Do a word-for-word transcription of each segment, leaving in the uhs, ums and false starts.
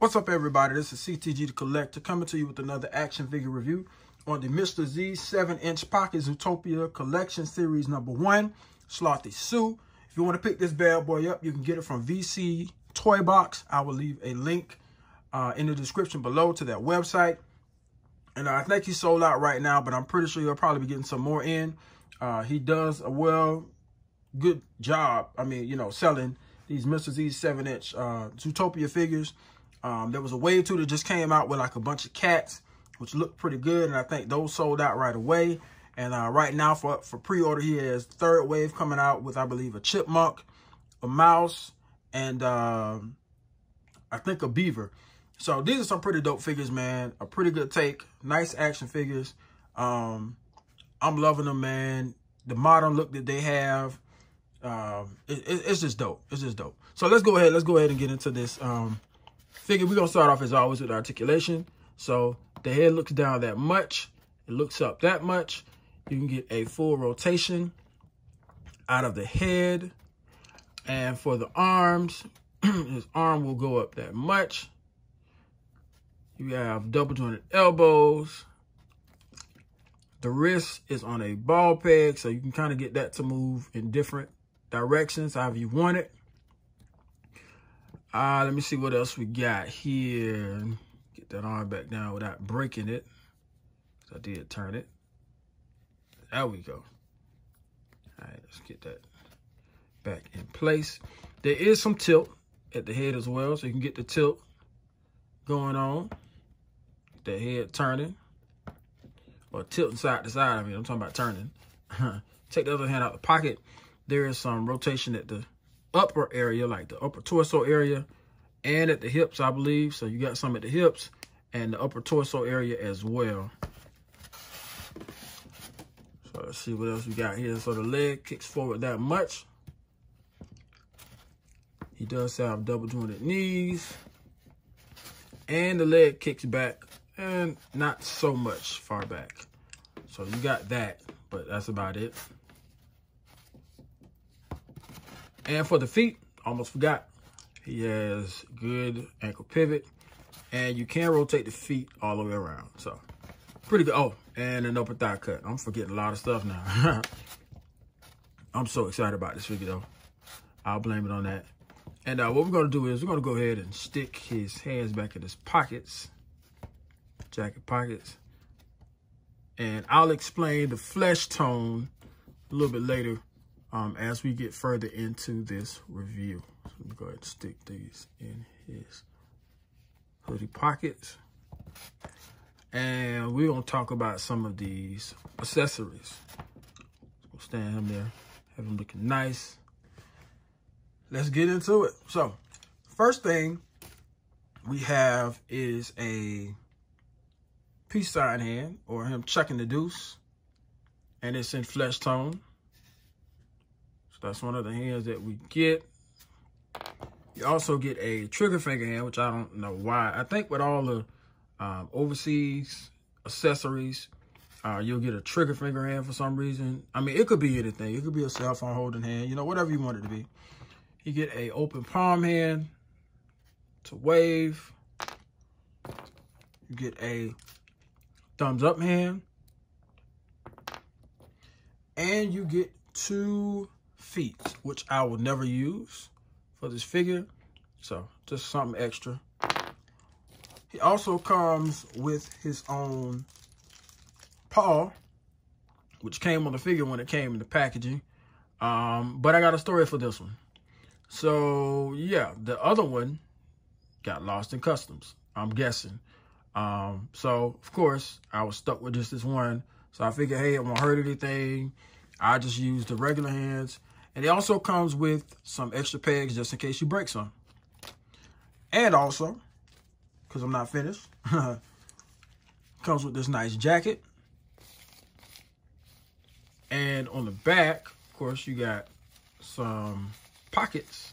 What's up, everybody? This is C T G the Collector coming to you with another action figure review on the Mister Z seven inch Pocket Zootopia Collection Series number one, Slothy Sue. If you want to pick this bad boy up, you can get it from V C Toy Box. I will leave a link uh, in the description below to that website. And I think he's sold out right now, but I'm pretty sure you'll probably be getting some more in. Uh, he does a well, good job, I mean, you know, selling these Mister Z seven inch uh, Zootopia figures. Um, there was a wave two that just came out with like a bunch of cats, which looked pretty good. And I think those sold out right away. And uh, right now for, for pre-order, he has third wave coming out with, I believe, a chipmunk, a mouse, and uh, I think a beaver. So these are some pretty dope figures, man. A pretty good take. Nice action figures. Um, I'm loving them, man. The modern look that they have. Um, it, it, it's just dope. It's just dope. So let's go ahead. Let's go ahead and get into this. Um, Figure we're gonna start off as always with articulation. So the head looks down that much, it looks up that much. You can get a full rotation out of the head. And for the arms, his arm will go up that much. You have double jointed elbows. The wrist is on a ball peg, so you can kind of get that to move in different directions, however you want it. Uh, let me see what else we got here. Get that arm back down without breaking it. I did turn it. There we go. All right, let's get that back in place. There is some tilt at the head as well, so you can get the tilt going on. The head turning. Or tilting side to side. I mean, I'm talking about turning. Take the other hand out of the pocket. There is some rotation at the upper area, like the upper torso area, and at the hips, I believe. So you got some at the hips and the upper torso area as well. So let's see what else we got here. So the leg kicks forward that much. He does have double jointed knees, and the leg kicks back and not so much far back. So you got that, but that's about it. And for the feet, almost forgot, he has good ankle pivot, and you can rotate the feet all the way around. So pretty good. Oh, and an upper thigh cut. I'm forgetting a lot of stuff now. I'm so excited about this figure though. I'll blame it on that. And uh, what we're going to do is we're going to go ahead and stick his hands back in his pockets, jacket pockets. And I'll explain the flesh tone a little bit later. Um, as we get further into this review. So let me go ahead and stick these in his hoodie pockets. And we're going to talk about some of these accessories. We'll stand him there, have him looking nice. Let's get into it. So, first thing we have is a peace sign hand, or him chucking the deuce. And it's in flesh tone. That's one of the hands that we get. You also get a trigger finger hand, which I don't know why. I think with all the um, overseas accessories, uh, you'll get a trigger finger hand for some reason. I mean, it could be anything. It could be a cell phone holding hand, you know, whatever you want it to be. You get a open palm hand to wave. You get a thumbs up hand. And you get two feet, which I will never use for this figure, so just something extra. He also comes with his own paw, which came on the figure when it came in the packaging, um, but I got a story for this one. So yeah, the other one got lost in customs, I'm guessing. Um, so of course I was stuck with just this one, so I figured, hey, it won't hurt anything. I just use the regular hands. And it also comes with some extra pegs just in case you break some. And also, because I'm not finished, comes with this nice jacket. And on the back, of course, you got some pockets.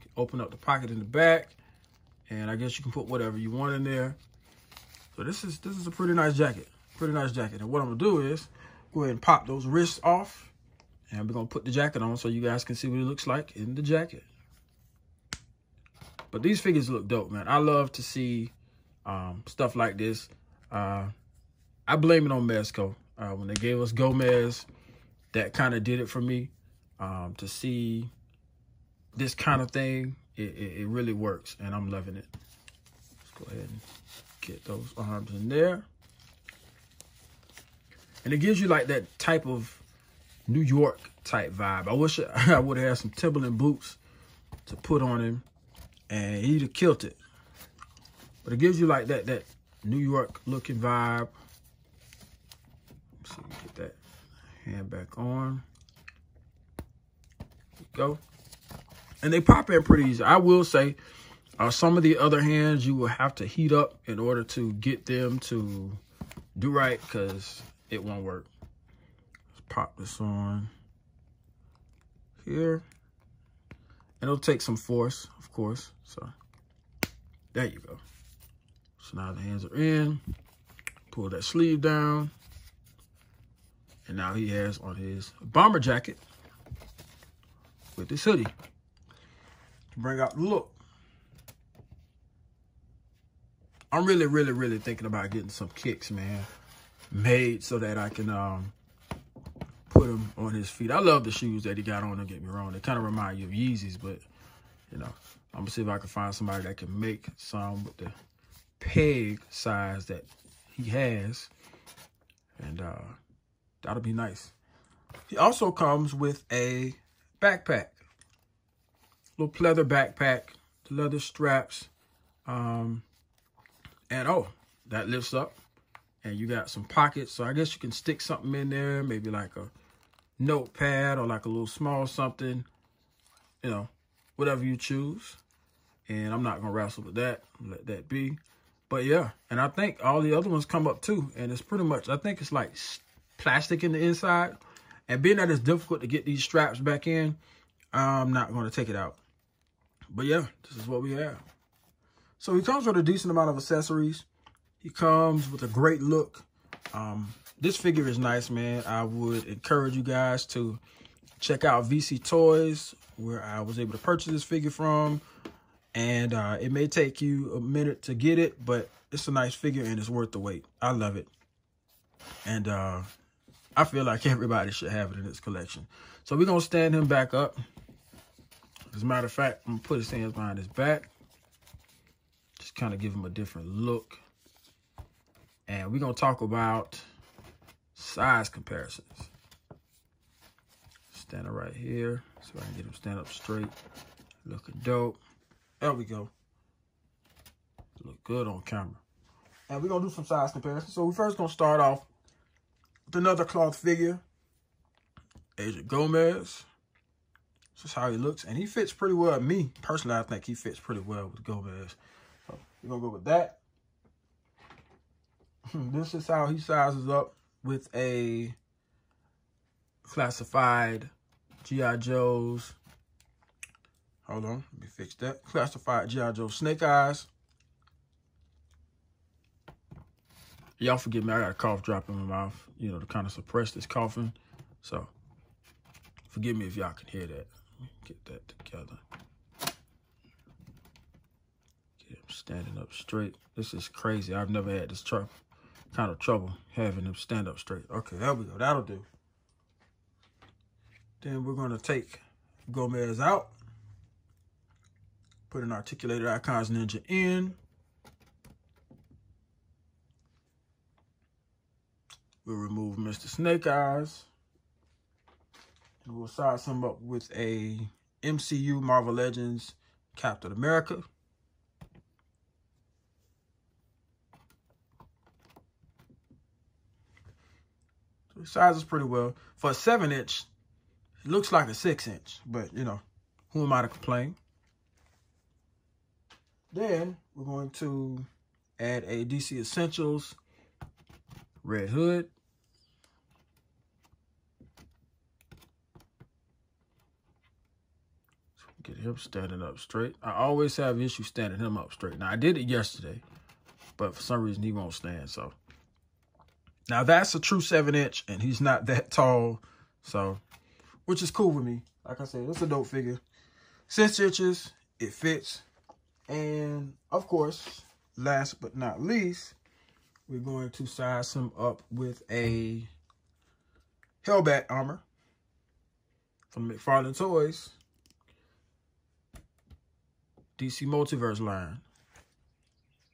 You can open up the pocket in the back, and I guess you can put whatever you want in there. So this is this is a pretty nice jacket. Pretty nice jacket. And what I'm gonna do is go ahead and pop those wrists off, and we're gonna put the jacket on so you guys can see what it looks like in the jacket. But these figures look dope, man. I love to see um, stuff like this. Uh, I blame it on Mezco. Uh, when they gave us Gomez, that kind of did it for me. Um, to see this kind of thing, it, it, it really works, and I'm loving it. Let's go ahead and get those arms in there. And it gives you like that type of New York type vibe. I wish I, I would have had some Timberland boots to put on him, and he'd have killed it. But it gives you like that that New York looking vibe. Let's see if we get that hand back on. Go. And they pop in pretty easy. I will say, uh, some of the other hands you will have to heat up in order to get them to do right, because it won't work. Let's pop this on here. And it'll take some force, of course. So there you go. So now the hands are in. Pull that sleeve down. And now he has on his bomber jacket with this hoodie to bring out the look. I'm really, really, really thinking about getting some kicks, man, made so that I can um, put him on his feet. I love the shoes that he got on, don't get me wrong. They kind of remind you of Yeezys, but, you know, I'm going to see if I can find somebody that can make some with the peg size that he has. And uh, that'll be nice. He also comes with a backpack, little pleather backpack, the leather straps, um, and oh, that lifts up. And you got some pockets, so I guess you can stick something in there, maybe like a notepad or like a little small something, you know, whatever you choose. And I'm not going to wrestle with that, let that be. But yeah, and I think all the other ones come up too, and it's pretty much, I think it's like plastic in the inside. And being that it's difficult to get these straps back in, I'm not going to take it out. But yeah, this is what we have. So he comes with a decent amount of accessories. He comes with a great look. Um, this figure is nice, man. I would encourage you guys to check out V C Toys, where I was able to purchase this figure from. And uh, it may take you a minute to get it, but it's a nice figure and it's worth the wait. I love it. And uh, I feel like everybody should have it in its collection. So we're going to stand him back up. As a matter of fact, I'm going to put his hands behind his back. Just kind of give him a different look. And we're going to talk about size comparisons. Standing right here. So I can get him stand up straight. Looking dope. There we go. Look good on camera. And we're going to do some size comparisons. So we're first going to start off with another cloth figure. Agent Gomez. This is how he looks. And he fits pretty well. Me, personally, I think he fits pretty well with Gomez. So we're going to go with that. This is how he sizes up with a classified G I Joe's. Hold on, let me fix that. Classified G I Joe Snake Eyes. Y'all forgive me, I got a cough drop in my mouth, you know, to kind of suppress this coughing. So forgive me if y'all can hear that. Let me get that together. Get him standing up straight. This is crazy. I've never had this truck. Kind of trouble having him stand up straight. Okay, there we go. That'll do. Then we're going to take Gomez out. Put an articulated icons ninja in. We'll remove Mister Snake Eyes. And we'll size him up with a M C U Marvel Legends Captain America. Sizes pretty well. For a seven inch, it looks like a six inch, but you know, who am I to complain? Then we're going to add a D C Essentials Red Hood. Get him standing up straight. I always have issues standing him up straight. Now I did it yesterday, but for some reason he won't stand, so. Now, that's a true seven inch, and he's not that tall, so, which is cool with me. Like I said, it's a dope figure. Six inches, it fits. And of course, last but not least, we're going to size him up with a Hellbat armor from McFarlane Toys, D C Multiverse line.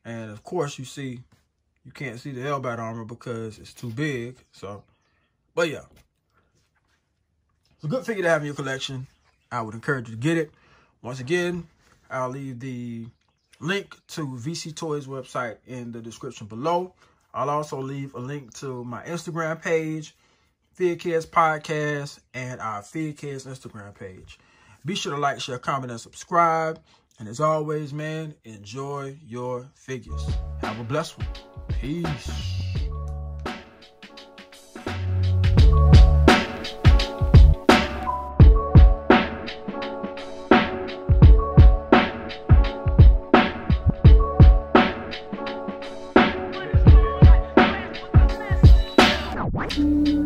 And of course, you see, you can't see the Hellbat armor because it's too big. So, but yeah, it's a good figure to have in your collection. I would encourage you to get it. Once again, I'll leave the link to V C Toys website in the description below. I'll also leave a link to my Instagram page, FigHeads Podcast, and our FigHeads Instagram page. Be sure to like, share, comment, and subscribe. And as always, man, enjoy your figures. Have a blessed one. Peace. Thank you.